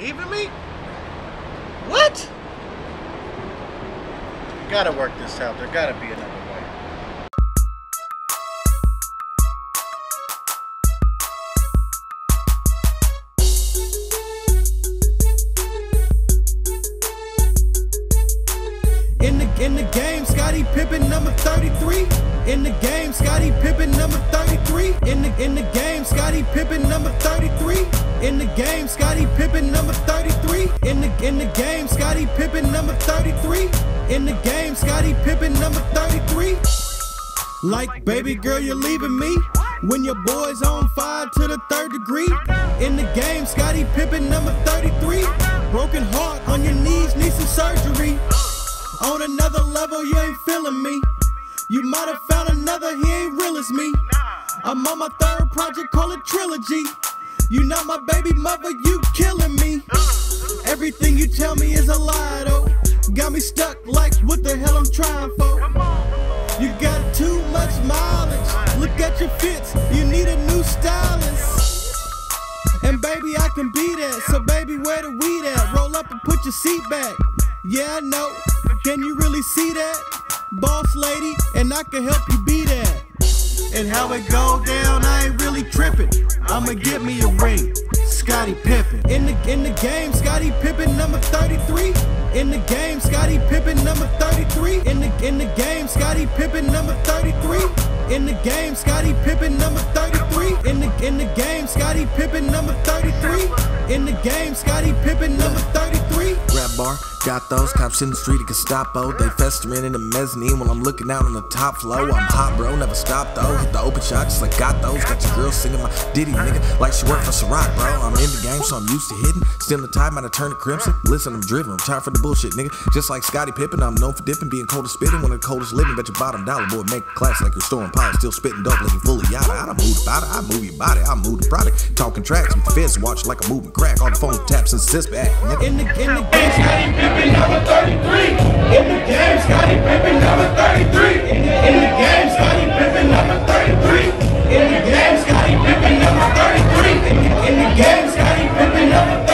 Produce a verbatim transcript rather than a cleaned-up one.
leaving me? What? Gotta work this out. There gotta be another way. In the in the game, Scottie Pippen number thirty-three. In the game, Scottie Pippen number thirty-three. In the in the game, Scottie Pippen number thirty-three. In the game, Scottie Pippen number thirty-three. In the in the game, Scottie Pippen number thirty-three. In the game, Scottie Pippen number thirty-three. Like, baby girl, you're leaving me. When your boy's on fire to the third degree. In the game, Scottie Pippen number thirty-three. Broken heart, on your knees, need some surgery. On another level, you ain't feeling me. You might have found another, he ain't real as me. I'm on my third project, call it trilogy. You not my baby mother, you killing me. Everything you tell me is a lie, though. Got me stuck like what the hell I'm trying for. Come on, come on. You got too much mileage. Look at your fits, you need a new stylist. And baby, I can be that. So baby, where the weed at? Roll up and put your seat back. Yeah, I know. Can you really see that? Boss lady, and I can help you be that. And how it go down, I ain't really tripping. I'ma get me a ring, Scottie Pippen. In the in the game, Scottie Pippen number thirty-three. In the game, Scottie Pippen number thirty-three. In the in the game, Scottie Pippen number thirty-three. In the game, Scottie Pippen number thirty-three. In the in the game, Scottie Pippen number thirty-three. In the game, Scottie Pippen number thirty-three. Rap bar, got those cops in the street at Gestapo. They festering in the mezzanine while I'm looking out on the top floor. I'm hot, bro, never stop though. Hit the open shot just like got those. Got your girl singing my ditty, nigga, like she worked for Ciroc, bro. I'm in the game, so I'm used to hitting. Still the time, I done turned to crimson. Listen, I'm driven, I'm tired for the bullshit, nigga. Just like Scottie Pippen, I'm known for dipping, being cold as spitting. One of the coldest living, bet your bottom dollar, boy, make a class like you're storing power. Still spitting dope, looking full of yada. I done moved about it, I move your body, I move the product. Talking tracks with fist, watch like a moving crack. On the phone taps and sits back, nigga. In the, in the game, Scottie Pippen number thirty-three. In the game, Scottie Pippen number thirty-three. In the, in the game, Scottie Pippen number thirty-three. In the game, Scottie Pippen number thirty-three. In the, in the game, Scottie Pippen number thirty-three.